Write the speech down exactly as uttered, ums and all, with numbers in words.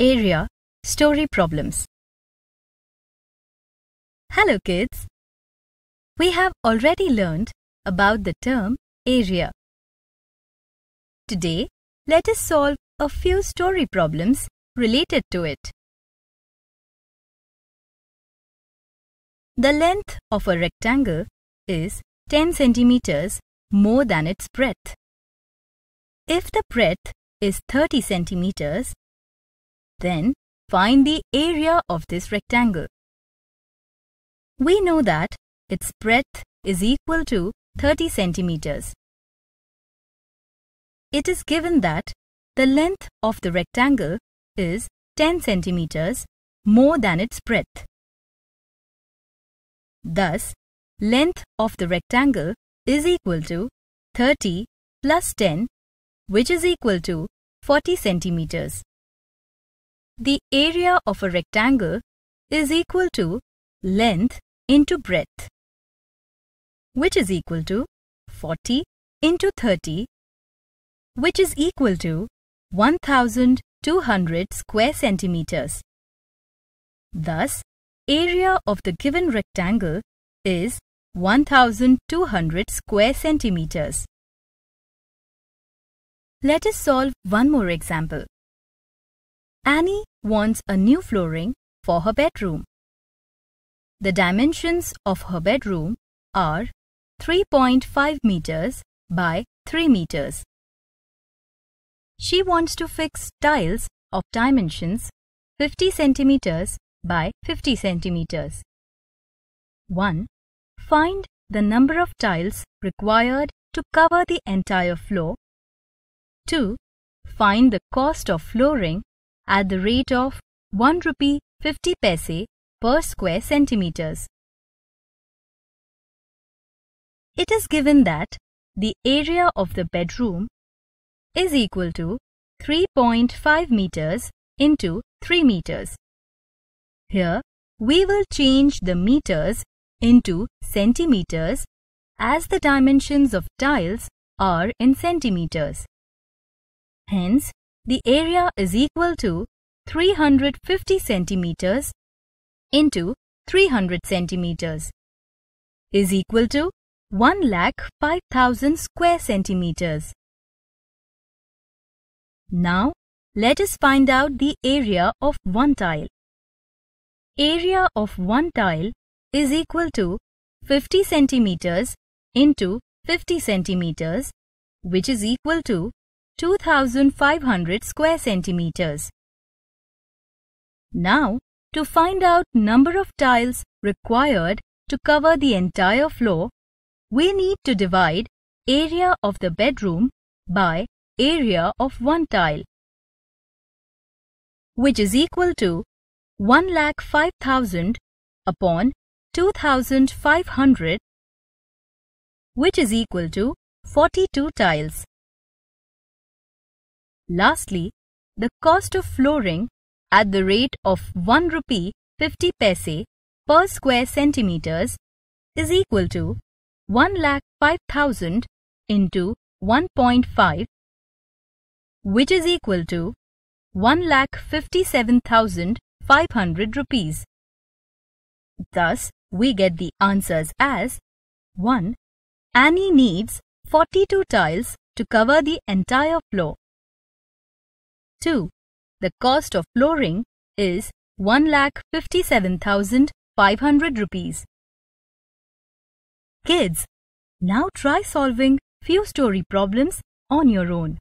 Area Story Problems. Hello kids! We have already learned about the term area. Today, let us solve a few story problems related to it. The length of a rectangle is ten centimeters more than its breadth. If the breadth is thirty centimeters, then find the area of this rectangle. We know that its breadth is equal to thirty centimeters. It is given that the length of the rectangle is ten centimeters more than its breadth. Thus, length of the rectangle is equal to thirty plus ten, which is equal to forty centimeters. The area of a rectangle is equal to length into breadth, which is equal to forty into thirty, which is equal to one thousand two hundred square centimeters. Thus, area of the given rectangle is one thousand two hundred square centimeters. Let us solve one more example. Annie wants a new flooring for her bedroom. The dimensions of her bedroom are three point five meters by three meters. She wants to fix tiles of dimensions fifty centimeters by fifty centimeters. one. Find the number of tiles required to cover the entire floor. two. Find the cost of flooring at the rate of one rupee fifty paise per square centimeters. It is given that the area of the bedroom is equal to three point five meters into three meters. Here, we will change the meters into centimeters as the dimensions of tiles are in centimeters. Hence, the area is equal to three hundred fifty centimeters into three hundred centimeters is equal to one lakh five thousand square centimeters. Now, let us find out the area of one tile. Area of one tile is equal to fifty centimeters into fifty centimeters, which is equal to two thousand five hundred square centimeters. Now, to find out number of tiles required to cover the entire floor, we need to divide area of the bedroom by area of one tile, which is equal to one lakh five thousand upon two thousand five hundred, which is equal to forty-two tiles. Lastly, the cost of flooring at the rate of one rupee fifty paise per square centimeters is equal to one lakh five thousand into one point five, which is equal to one lakh fifty-seven thousand five hundred rupees. Thus, we get the answers as one. Annie needs forty-two tiles to cover the entire floor. two. The cost of flooring is one lakh fifty-seven thousand five hundred rupees. Kids, now try solving few story problems on your own.